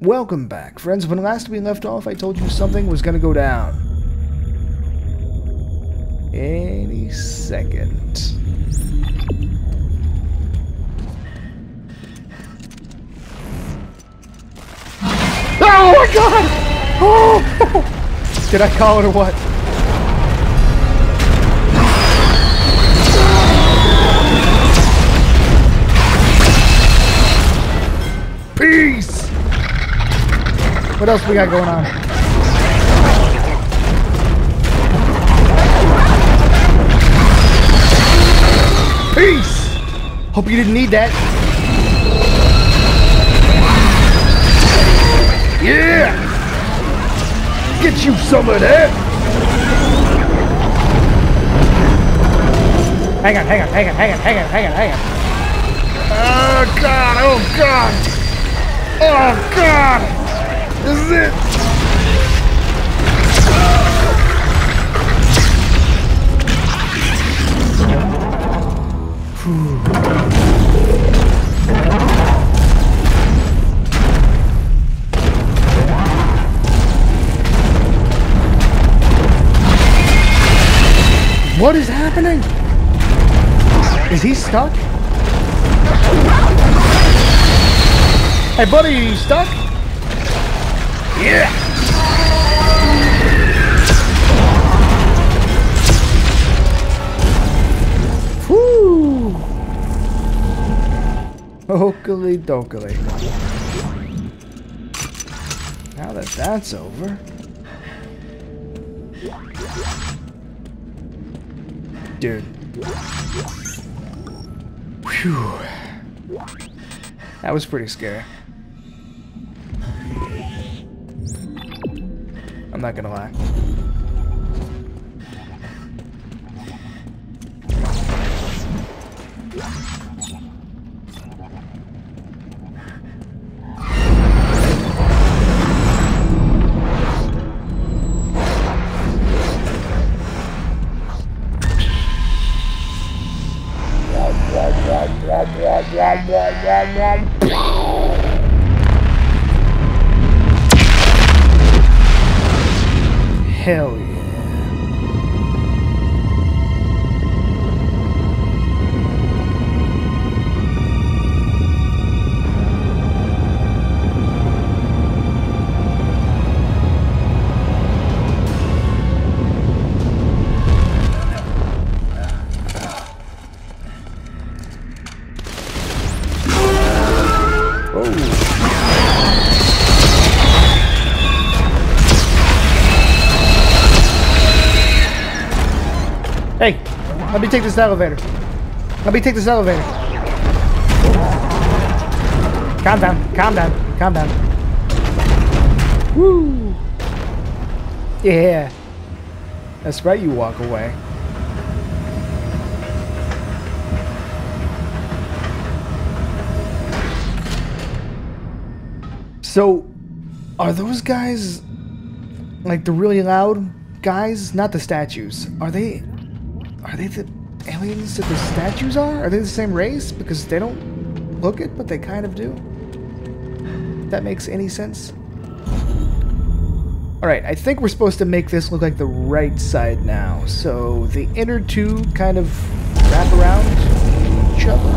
Welcome back, friends. When last we left off, I told you something was gonna go down. Any second. Oh my god! Oh! Did I call it or what? Peace! What else we got going on? Peace! Hope you didn't need that. Yeah! Get you some of that! Hang on. Oh god, oh god! Oh god! This is it! What is happening? Is he stuck? Hey buddy, are you stuck? Yeah! Whoo! Oakley dokley. Now that that's over... Dude. Phew. That was pretty scary. I'm not gonna lie. Hell yeah. Oh. Hey, let me take this elevator. Calm down. Woo! Yeah. That's right, you walk away. So, are those guys, like the really loud guys? Not the statues. Are they the aliens that the statues are? Are they the same race? Because they don't look it, but they kind of do. If that makes any sense. Alright, I think we're supposed to make this look like the right side now. So the inner two kind of wrap around each other.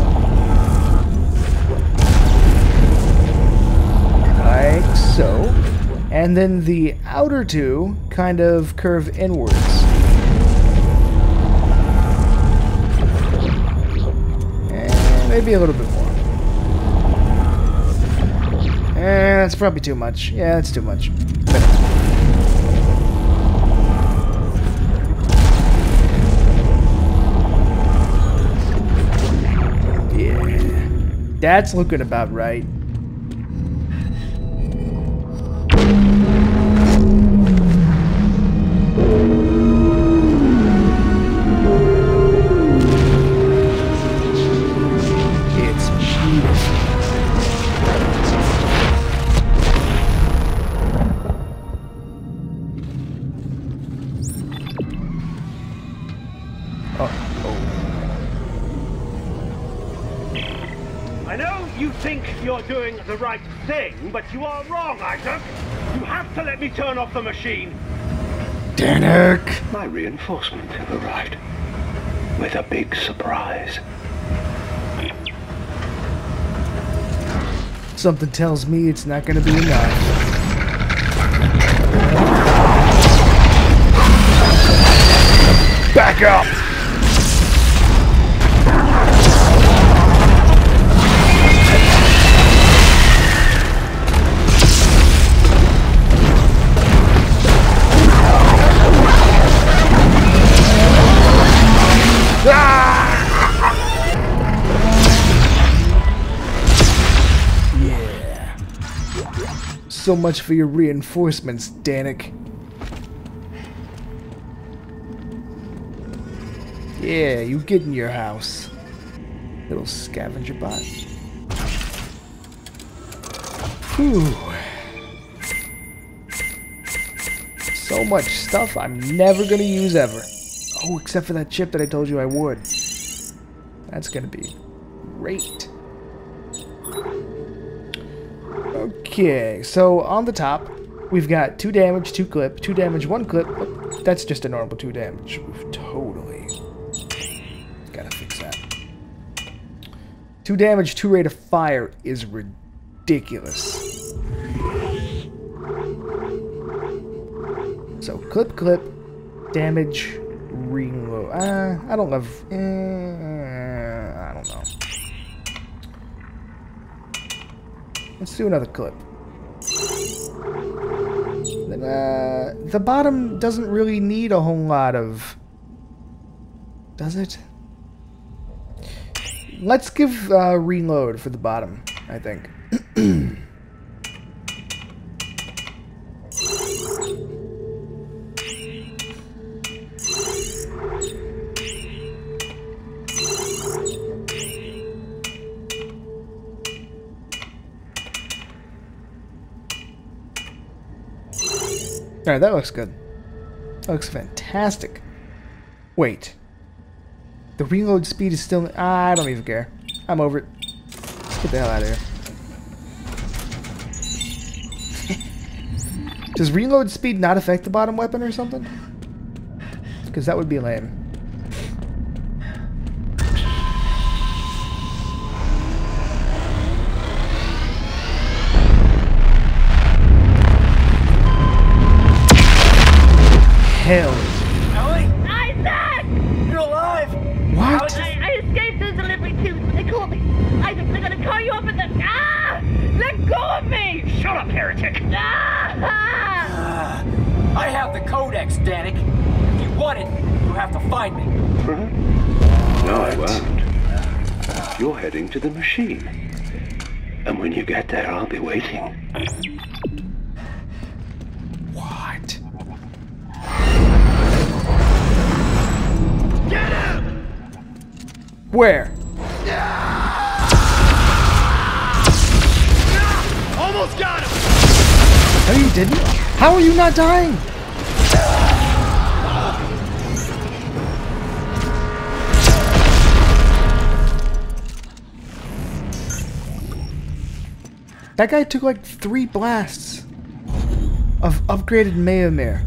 Like so. And then the outer two kind of curve inwards. Maybe a little bit more. That's probably too much. Yeah, that's too much. Yeah. That's looking about right. I know you think you're doing the right thing, but you are wrong, Isaac. You have to let me turn off the machine. Danik! My reinforcement have arrived. With a big surprise. Something tells me it's not going to be enough. Back up! Yeah. So much for your reinforcements, Danik. Yeah, you get in your house. Little scavenger bot. Whew. So much stuff I'm never gonna use ever. Oh, except for that chip that I told you I would. That's gonna be great. Okay, so on the top, we've got 2 damage, 2 clip, 2 damage, 1 clip. Oh, that's just a normal 2 damage. We've totally... 2 damage, 2 rate of fire is ridiculous. So clip, clip, damage, reload. I don't love. I don't know. Let's do another clip. Then, the bottom doesn't really need a whole lot of. Does it? Let's give reload for the bottom, I think. Alright, that looks good. That looks fantastic. Wait. The reload speed is still... I don't even care. I'm over it. Let's get the hell out of here. Does reload speed not affect the bottom weapon or something? Because that would be lame. Hell. I have the Codex, Danik. If you want it, you have to find me. No, I won't. You're heading to the machine. And when you get there, I'll be waiting. What? Get out! Where? Almost got him! No, you didn't? How are you not dying? That guy took like 3 blasts of upgraded Mayomere.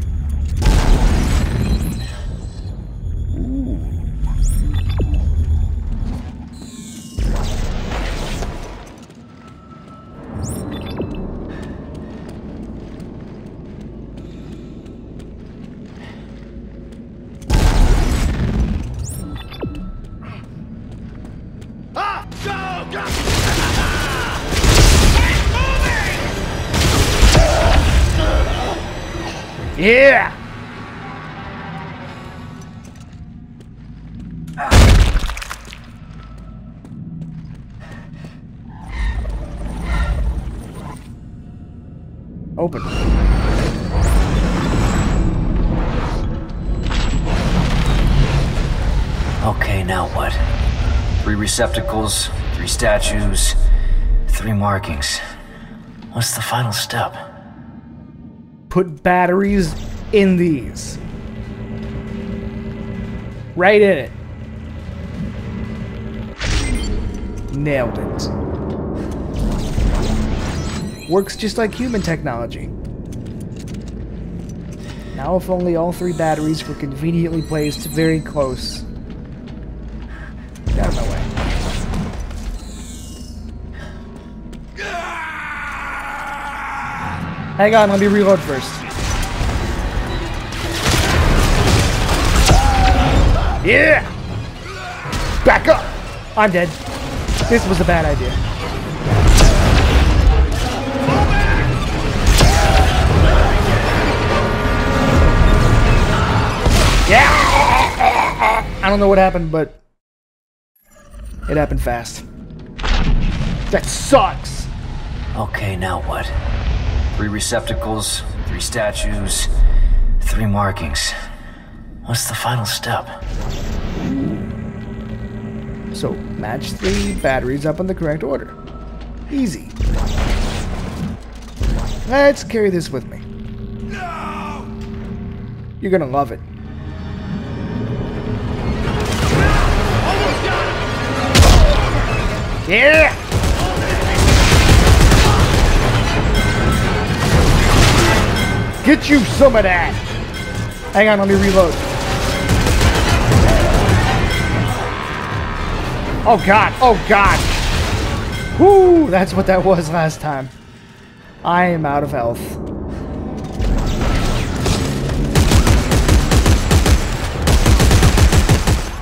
Yeah! Open. Okay, now what? 3 receptacles, 3 statues, 3 markings. What's the final step? Put batteries in these. Right in it. Nailed it. Works just like human technology. Now if only all three batteries were conveniently placed very close. Get out of my way. Hang on, let me reload first. Yeah! Back up! I'm dead. This was a bad idea. Yeah! I don't know what happened, but it happened fast. That sucks! Okay, now what? 3 receptacles, 3 statues, 3 markings. What's the final step? So, match 3 batteries up in the correct order. Easy. Let's carry this with me. No! You're gonna love it. Almost got it! Yeah! Get you some of that! Hang on, let me reload. Oh god, oh god! Whoo, that's what that was last time. I am out of health.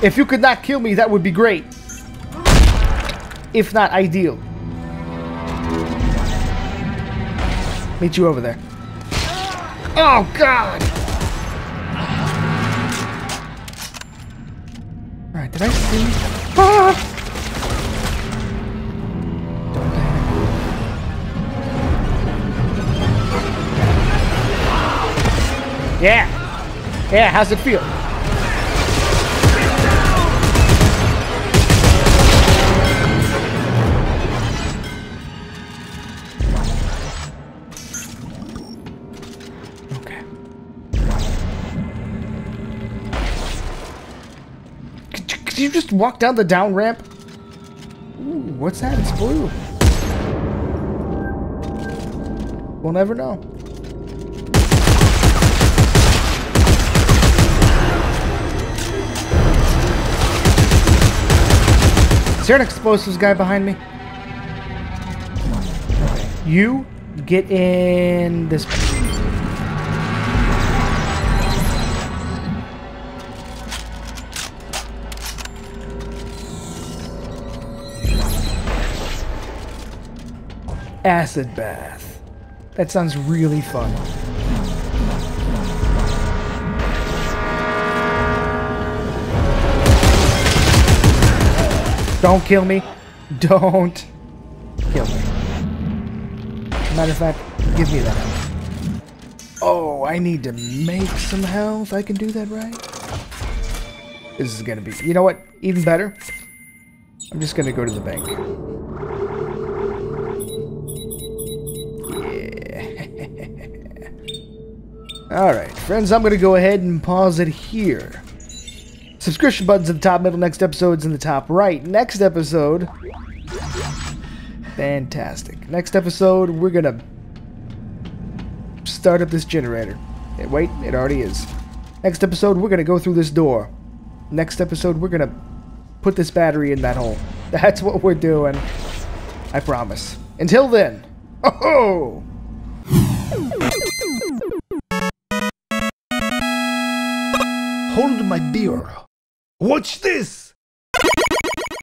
If you could not kill me, that would be great. If not, ideal. Meet you over there. Oh, God! Alright, did I see? Ah! Yeah! Yeah, how's it feel? Did you just walk down the down ramp? Ooh, what's that? It's blue. We'll never know. Is there an explosives guy behind me? You get in this. Acid bath. That sounds really fun. Don't kill me. Don't kill me. Matter of fact, give me that health. Oh, I need to make some health. I can do that, right? This is gonna be... You know what? Even better. I'm just gonna go to the bank. Alright, friends, I'm going to go ahead and pause it here. Subscription buttons at the top middle, next episode's in the top right. Next episode... Fantastic. Next episode, we're going to start up this generator. Hey, wait, it already is. Next episode, we're going to go through this door. Next episode, we're going to put this battery in that hole. That's what we're doing. I promise. Until then... Oh-ho! Hold my beer. Watch this!